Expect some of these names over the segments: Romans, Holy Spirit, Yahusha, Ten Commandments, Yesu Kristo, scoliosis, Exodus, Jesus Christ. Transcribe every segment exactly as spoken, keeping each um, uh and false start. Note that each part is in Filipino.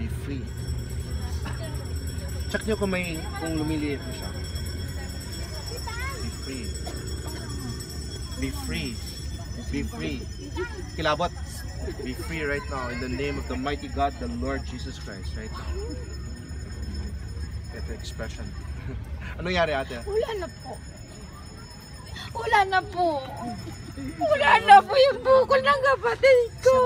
be free. Check nyo kung may, kung lumiliit mo siya. Be free. Be free. Be free. Kilabot. Be free right now in the name of the mighty God, the Lord Jesus Christ right now. Ito expression. Anong yari ate? Wala na po. Wala na po. Wala na po yung bukol ng kapatid ko.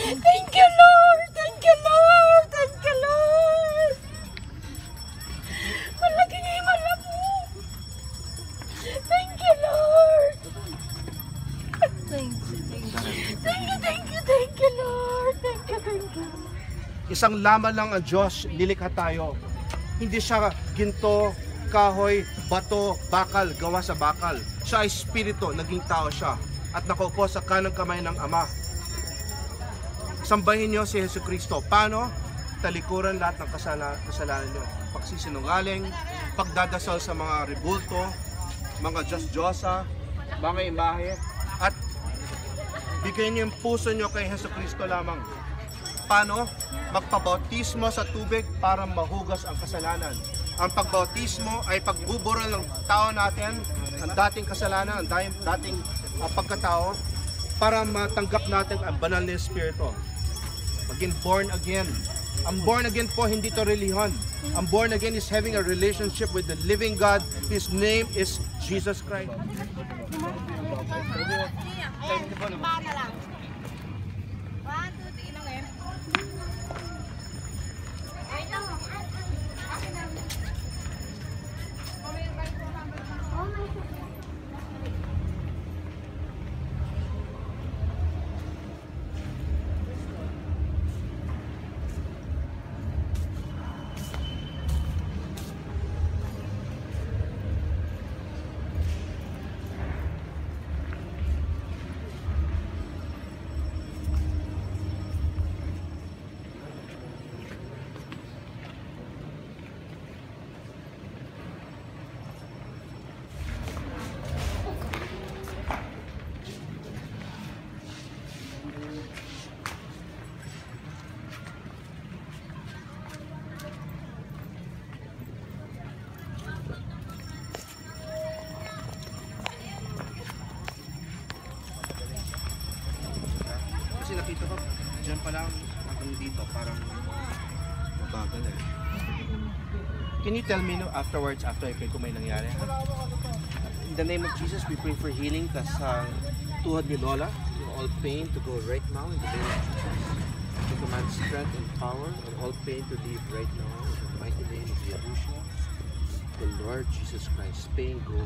Thank you Lord. Thank you Lord. Thank you Lord. Malaking iman na po. Thank you Lord. Thank you. Thank you, thank you, thank you Lord. Thank you, thank you. Isang laman lang ang Diyos, nilikha tayo. Hindi siya ginto, kahoy, bato, bakal, gawa sa bakal. Siya ay espiritu, naging tao siya. At nakaupo sa kanang kamay ng Ama. Sambahin niyo si Hesu Kristo. Paano? Talikuran lahat ng kasala, kasalanan niyo. Pagsisinungaling, pagdadasal sa mga rebulto, mga Diyos-Diyosa, mga imahe. At bigyan niyo yung puso niyo kay Hesu Kristo lamang. Paano? Magpabautismo sa tubig para mahugas ang kasalanan. Ang pagbautismo ay pagbuburol ng tao natin, ang dating kasalanan, ang dating uh, pagkatao, para matanggap natin ang banal na Espiritu. Maging born again. Ang born again po, hindi to religion. Ang born again is having a relationship with the living God. His name is Jesus Christ. Can you tell me no afterwards, after I pray, kung may nangyari? In the name of Jesus, we pray for healing tas sa tuhod ni Lola, all pain to go right now in the name of Jesus. We command strength and power and all pain to leave right now in the mighty name of Yahusha, the Lord Jesus Christ. Pain go.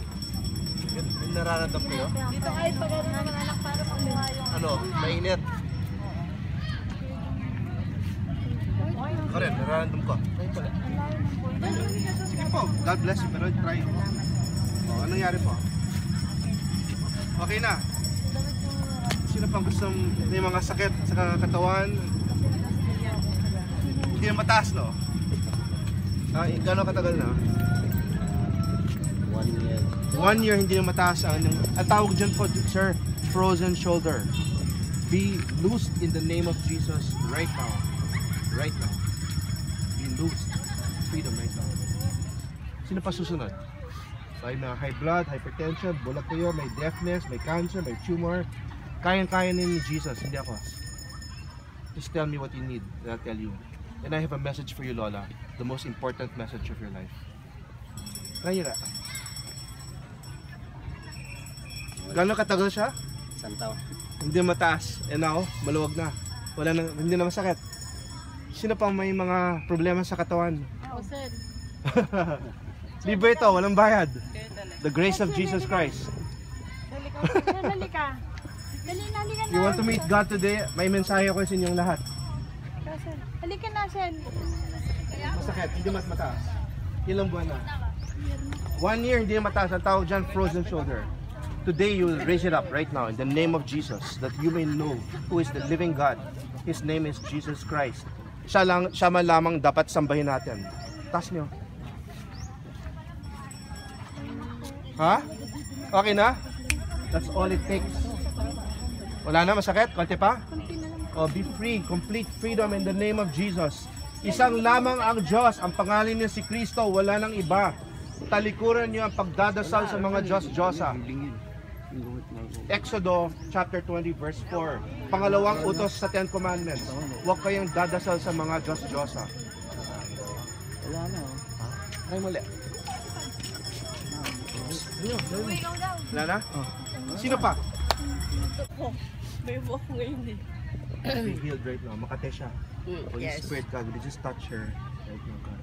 Nararamdam ko yun? Dito kayo pagkaroon ng mga anak para pagbuhay yung... Ano? Mainit? Karen, nararamdam ko. Try pala. Sige po, God bless you, pero try po. O, anong nangyari po? Okay na. Sino pang gusto may mga sakit sa katawan? Hindi na mataas, no? Ah, gano'ng katagal na? One year. One year, hindi na mataas. Ang, ang tawag dyan po, sir, frozen shoulder. Be loosed in the name of Jesus right now. Right now. Be loose. Freedom right now. Sino pa susunod? May mga high blood, hypertension, bulak kayo, may deafness, may cancer, may tumor. Kayang-kaya ni Jesus, hindi ako. Just tell me what you need, I'll tell you. And I have a message for you, Lola. The most important message of your life. Kaya na. Gano'ng katagal siya? Isang taon. Hindi mataas. And now, maluwag na. Wala na, hindi na masakit. Sino pang may mga problema sa katawan? Ako, sir. Libre ito, walang bayad. The grace of Jesus Christ. Dali ka. Dali na, dali ka na. You want to meet God today? May mensahe ko sa inyong lahat. Dali ka na, sir. Masakit, hindi mas mataas. Ilang buwan na? One year, hindi mataas. Ang tawag dyan, frozen shoulder. Today, you will raise it up right now in the name of Jesus that you may know who is the living God. His name is Jesus Christ. Siya, lang, siya man lamang dapat sambahin natin. Taas niyo. Ha? Okay na? That's all it takes. Wala na? Masakit? Konti pa? uh, be free, complete freedom in the name of Jesus. Isang lamang ang Diyos, ang pangalan niya si Kristo, wala nang iba. Talikuran niyo ang pagdadasal sa mga Diyos-Diyosa. Exodus chapter twenty verse four. Pangalawang utos sa Ten Commandments. Huwag kayong dadasal sa mga Diyos-Diyosa. Wala na. Ay mali. Wala na? Sino pa? May buhok ngayon eh. Be healed right now. Makate siya. Holy Spirit, God, we just touch her right now, God.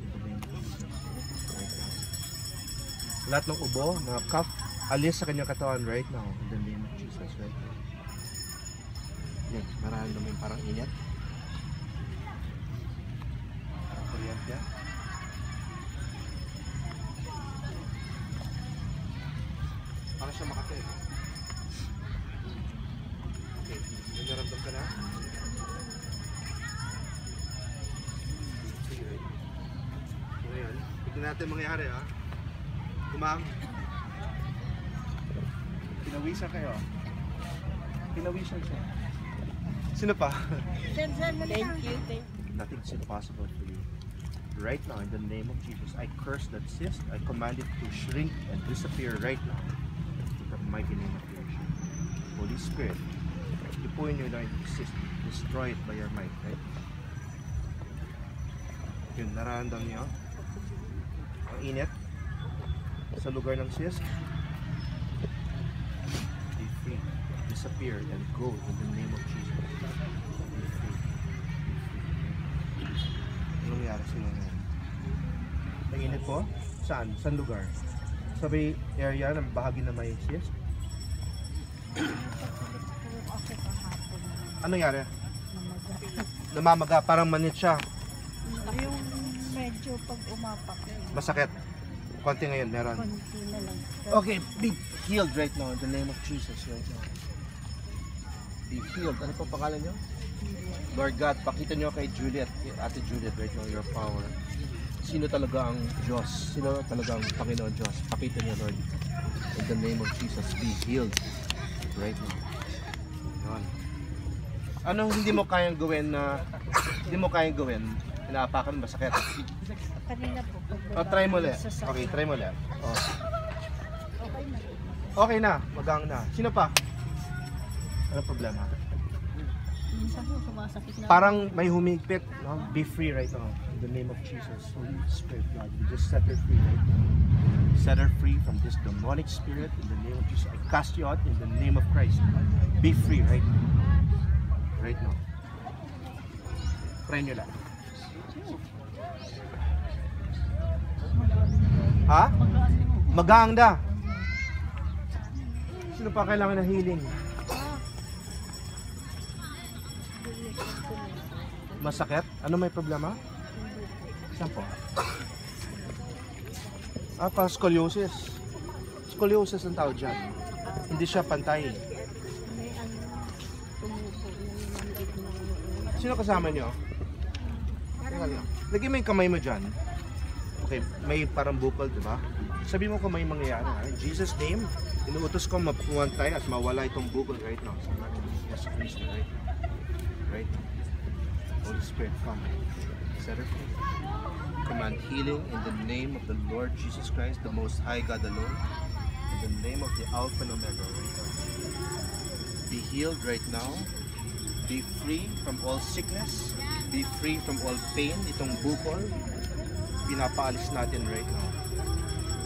Lahat ng ubo, mga cuff, alis sa kanyang katawan right now. In the name of Jesus, right now. Yan, marahal naman parang init. Parang kuryat niya. Parang siya makate. Okay, nagaramdam ka na? Sige, right? Ngayon, tignan natin mangyari ha. Ma'am, pinawisan kayo. Pinawisan siya. Sino pa? Thank you, thank you. Nothing is impossible for you. Right now, in the name of Jesus, I curse that cyst. I command it to shrink and disappear right now. In the mighty name of creation. Holy Spirit, ipuin nyo na yung cyst. Destroy it by your might, right? Yun, nararamdaman niyo. Ang init sa lugar ng cyst. Be free, disappear and go in the name of Jesus. Be free, be free. Anong nangyari sila ngayon? Nainit po? Saan? Saan lugar? Sa may area ng bahagi na may cyst? Anong nangyari? Namamaga, parang manit siya. Yung medyo pag umapak. Masakit? Konti ngayon, meron. Okay, be healed right now in the name of Jesus right now. Be healed. Ano po pangalan nyo? Lord God, pakita nyo kay Juliet, Ate Juliet right now, your power. Sino talaga ang Diyos? Sino talaga ang Panginoon Diyos? Pakita nyo, Lord. In the name of Jesus, be healed right now. Yan. Anong hindi mo kayang gawin na hindi mo kayang gawin? Inaapakan, masakit. Kanina po. Oh, try mo ulit. Okay, try mo ulit. Oh. Okay na, magang na. Sino pa? Anong problema? Parang may humigpit. No? Be free right now. In the name of Jesus, Holy Spirit, God, we just set her free right now. Set her free from this demonic spirit. In the name of Jesus, I cast you out in the name of Christ. Be free right now. Right now. Try nyo lang. Ha? Magaang da. Sino pa kailangan ng healing? Masakit? Ano may problema? Saan po? Ah, parang scoliosis. Scoliosis ang tawag dyan. Hindi siya pantay. Sino kasama nyo? Lagyan mo yung kamay mo dyan. Okay, may parang bukal, di ba? Sabi mo kung may mangyayari. In Jesus' name, inuutos ko mapuwan tayo at mawala itong bukal right now. Sa natin ng Yesu Cristo right now. Right now. Holy Spirit, come. Set her free. Command healing in the name of the Lord Jesus Christ, the Most High God alone. In the name of the Alpha and Omega right now. Be healed right now. Be free from all sickness. Be free from all pain. Itong bukol, pinapaalis natin right now.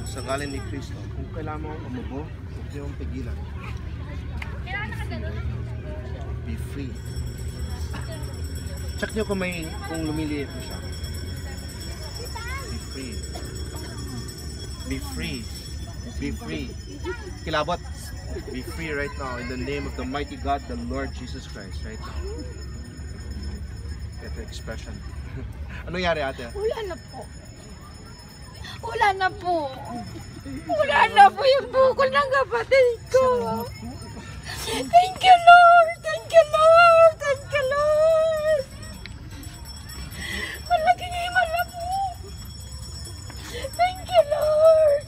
Sa ngalan ni Kristo, kung kailangan mong umubo, huwag niyong pigilan. Be free. Check niyo kung may, kung lumiliit mo siya. Be free. Be free. Be free. Kilabot. Be free right now in the name of the mighty God, the Lord Jesus Christ right now. Get the expression. Ano nangyari ate? Wala na po. Wala na po. Wala na po yung bukol ng kapatid ko. Thank you Lord. Thank you Lord. Thank you Lord. Malaki na yung mala po. Thank you Lord.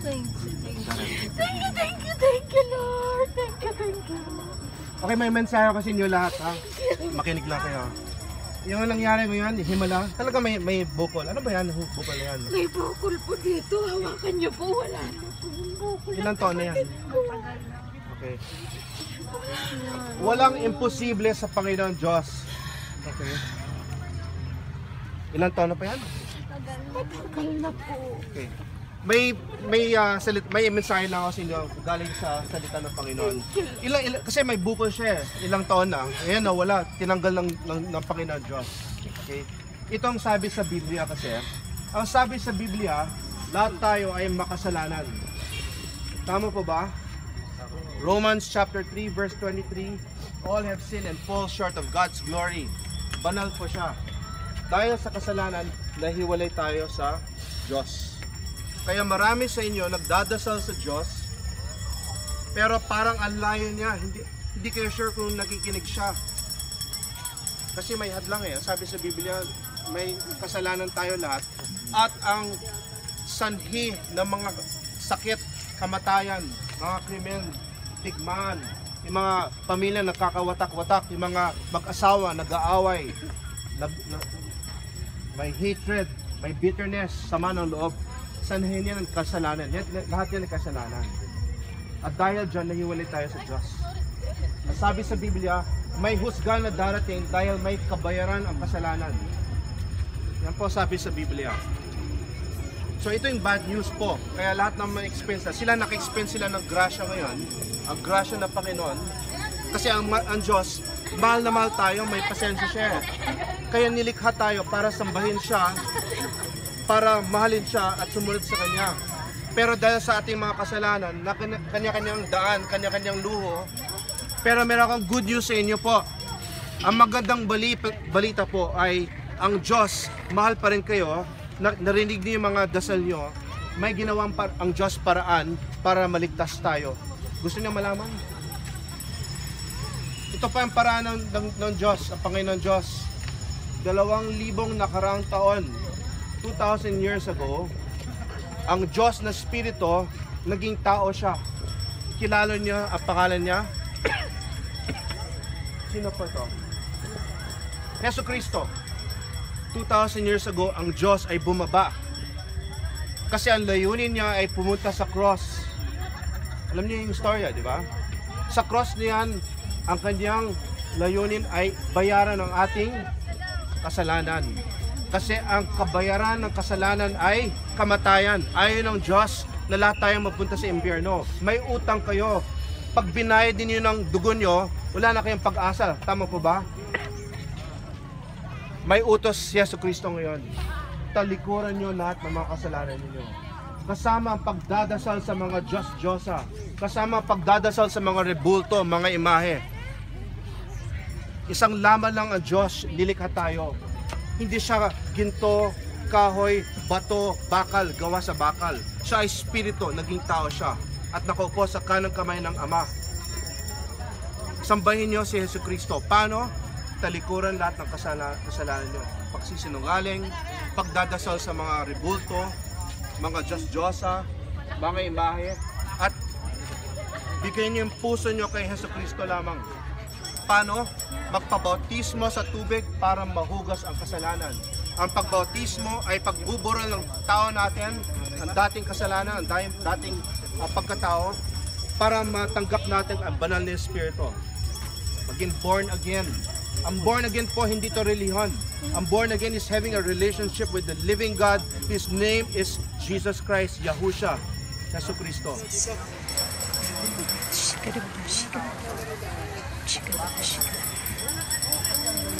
Thank you. Thank you. Thank you. Thank you Lord. Thank you. Thank you. Okay, may mensahe ko sa inyo lahat, ha? Makinig lang kayo. Yung nangyari mo yan, himala. Talaga may may bukol. Ano ba yan? Bukol na yan. May bukol po dito. Hawakan niyo po. Wala na po yung bukol. Ilang taon na yan? Okay. Walang imposible sa Panginoon Diyos. Okay. Ilang taon na pa yan? Matagal na po. Okay. May may uh, salit may mensahe lang ako sa inyo galing sa salita ng Panginoon. Ilang, ilang kasi may bukol siya, ilang taon na. Ayun na, wala, tinanggal ng, ng ng Panginoon Diyos. Okay? Ito ang sabi sa Biblia kasi. Ang sabi sa Biblia, lahat tayo ay makasalanan. Tama po ba? Romans chapter three verse twenty-three, all have sinned and fall short of God's glory. Banal po siya. Dahil sa kasalanan, nahiwalay tayo sa Diyos. Kaya marami sa inyo nagdadasal sa Diyos, pero parang ang layo niya, hindi, hindi kayo sure kung nakikinig siya. Kasi may hadlang eh, sabi sa Biblia, may kasalanan tayo lahat. At ang sanhi ng mga sakit, kamatayan, mga krimen, digmaan, yung mga pamilya nagkakawatak-watak, yung mga mag-asawa nag-aaway, nag na, may hatred, may bitterness, sama ng loob. Sanhin yan ang kasalanan. Lahat yan ang kasalanan. At dahil dyan, nahiwalay tayo sa Diyos. Sabi sa Biblia, may husga na darating dahil may kabayaran ang kasalanan. Yan po sabi sa Biblia. So ito yung bad news po. Kaya lahat ng ma-expense na. Sila naka-expense sila ng grasya ngayon. Ang grasya ng Panginoon. Kasi ang, ang Diyos, mahal na mahal tayo, may pasensya siya. Kaya nilikha tayo para sambahin siya, para mahalin siya at sumunod sa Kanya. Pero dahil sa ating mga kasalanan, na kanya-kanyang daan, kanya-kanyang luho, pero meron akong good news sa inyo po. Ang magandang balita po ay ang Diyos, mahal pa rin kayo, narinig niyo yung mga dasal niyo, may ginawang ang Diyos paraan para maligtas tayo. Gusto niyo malaman? Ito pa ang paraan ng, ng, ng Diyos, ang Panginoon Diyos. Dalawang libong nakaraang taon, two thousand years ago, ang Diyos na Espiritu, naging tao siya. Kilala niya ang pangalan niya. Sino po ito? Yesu Kristo. two thousand years ago, ang Diyos ay bumaba. Kasi ang layunin niya ay pumunta sa cross. Alam niyo yung storya, di ba? Sa cross niyan, ang kanyang layunin ay bayaran ng ating kasalanan. Kasi ang kabayaran ng kasalanan ay kamatayan. Ayon ng Diyos na lahat tayo mapunta sa impyerno. May utang kayo. Pag binayad ninyo ng dugo nyo, wala na kayong pag-asa. Tama po ba? May utos si Yesu Kristo ngayon. Talikuran nyo lahat ng mga kasalanan ninyo. Kasama ang pagdadasal sa mga Diyos-Diyosa. Kasama ang pagdadasal sa mga rebulto, mga imahe. Isang laman lang ang Diyos, lilikha tayo. Hindi siya ginto, kahoy, bato, bakal, gawa sa bakal. Siya ay espiritu, naging tao siya. At nakaupo sa kanang kamay ng Ama. Sambahin niyo si Yesu Kristo. Paano? Talikuran lahat ng kasala, kasalanan niyo. Pagsisinungaling, pagdadasal sa mga rebulto, mga Diyos-Diyosa, mga imahe. At bigyan niyo yung puso niyo kay Yesu Kristo lamang. Paano? Magpabautismo sa tubig para mahugas ang kasalanan. Ang pagbautismo ay pagbuburol ng tao natin, ang dating kasalanan, ang dating uh, pagkatao, para matanggap natin ang banal na Espiritu. Maging born again. Ang born again po, hindi to religion. Ang born again is having a relationship with the living God. His name is Jesus Christ, Yahusha, Yesu Kristo. Shikarabu, shikarabu, shikarabu, shikarabu.